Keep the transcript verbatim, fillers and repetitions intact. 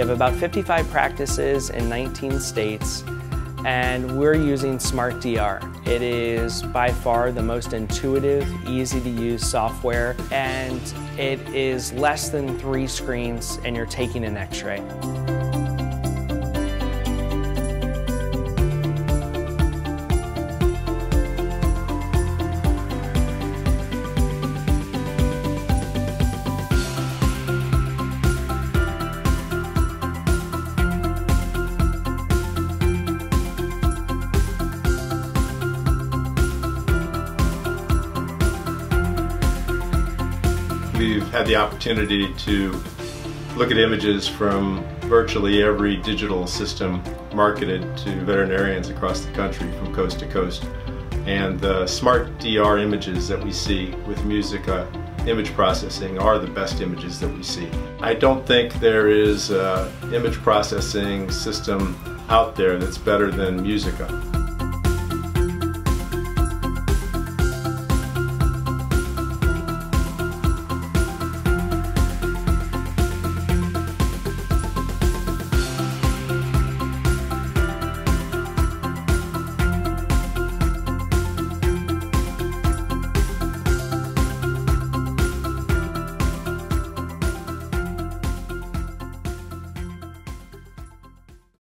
We have about fifty-five practices in nineteen states, and we're using Smart D R. It is by far the most intuitive, easy to use software, and it is less than three screens and you're taking an x-ray. We've had the opportunity to look at images from virtually every digital system marketed to veterinarians across the country from coast to coast. And the Smart D R images that we see with Musica image processing are the best images that we see. I don't think there is an image processing system out there that's better than Musica.